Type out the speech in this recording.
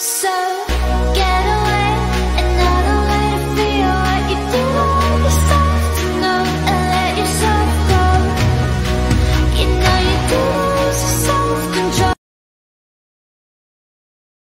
So